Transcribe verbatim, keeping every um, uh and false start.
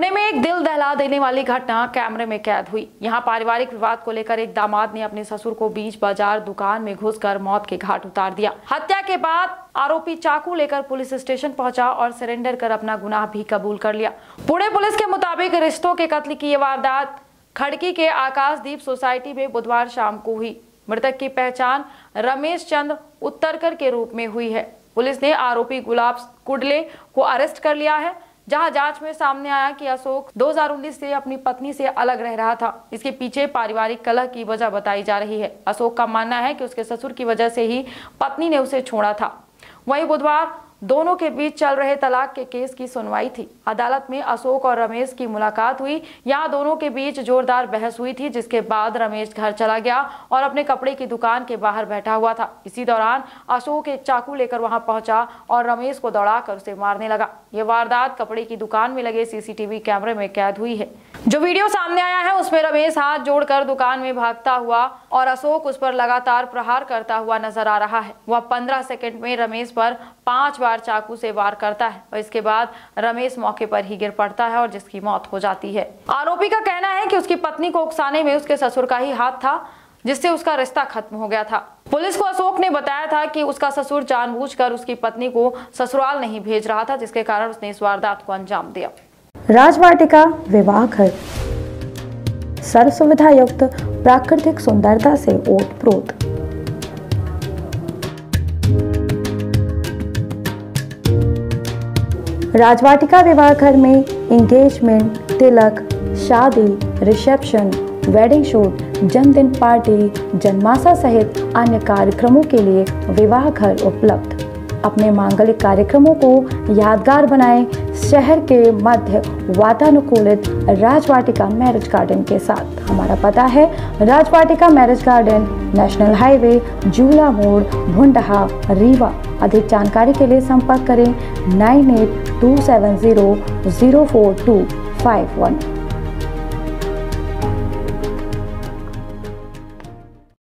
पुणे में एक दिल दहला देने वाली घटना कैमरे में कैद हुई। यहां पारिवारिक विवाद को लेकर एक दामाद ने अपने ससुर को बीच बाजार दुकान में घुसकर मौत के घाट उतार दिया। हत्या के बाद आरोपी चाकू लेकर पुलिस स्टेशन पहुंचा और सरेंडर कर अपना गुनाह भी कबूल कर लिया। पुणे पुलिस के मुताबिक रिश्तों के कत्ल की ये वारदात खड़की के आकाशदीप सोसाइटी में बुधवार शाम को हुई। मृतक की पहचान रमेश चंद उत्तरकर के रूप में हुई है। पुलिस ने आरोपी गुलाब कुडले को अरेस्ट कर लिया है, जहां जांच में सामने आया कि अशोक दो हज़ार उन्नीस से अपनी पत्नी से अलग रह रहा था। इसके पीछे पारिवारिक कलह की वजह बताई जा रही है। अशोक का मानना है कि उसके ससुर की वजह से ही पत्नी ने उसे छोड़ा था। वहीं बुधवार दोनों के बीच चल रहे तलाक के केस की सुनवाई थी। अदालत में अशोक और रमेश की मुलाकात हुई। यहाँ दोनों के बीच जोरदार बहस हुई थी, जिसके बाद रमेश घर चला गया और अपने कपड़े की दुकान के बाहर बैठा हुआ था। इसी दौरान अशोक एक चाकू लेकर वहां पहुंचा और रमेश को दौड़ाकर उसे मारने लगा। ये वारदात कपड़े की दुकान में लगे सीसीटीवी कैमरे में कैद हुई है। जो वीडियो सामने आया है उसमें रमेश हाथ जोड़कर दुकान में भागता हुआ और अशोक उस पर लगातार प्रहार करता हुआ नजर आ रहा है। वह पंद्रह सेकेंड में रमेश पर पांच चाकू से वार करता है और इसके बाद रमेश मौके पर ही गिर पड़ता है और जिसकी मौत हो जाती है। आरोपी का कहना है कि उसकी पत्नी को उकसाने में उसके ससुर का ही हाथ था, जिससे उसका रिश्ता खत्म हो गया था। पुलिस को अशोक ने बताया था कि उसका ससुर जानबूझकर उसकी पत्नी को ससुराल नहीं भेज रहा था, जिसके कारण उसने इस वारदात को अंजाम दिया। राजवाटिका विवाह घर सर्व सुविधा युक्त प्राकृतिक सुंदरता से ओतप्रोत। राजवाटिका विवाह घर में इंगेजमेंट, तिलक, शादी, रिसेप्शन, वेडिंग शूट, जन्मदिन पार्टी, जन्माशय सहित अन्य कार्यक्रमों के लिए विवाह घर उपलब्ध। अपने मांगलिक कार्यक्रमों को यादगार बनाएं शहर के मध्य वातानुकूलित राजवाटिका मैरिज गार्डन के साथ। हमारा पता है Rajvatika marriage garden, national highway, जूला मोड़, भुंडहा, रीवा। अधिक जानकारी के लिए संपर्क करें nine eight two seven zero zero four two five one.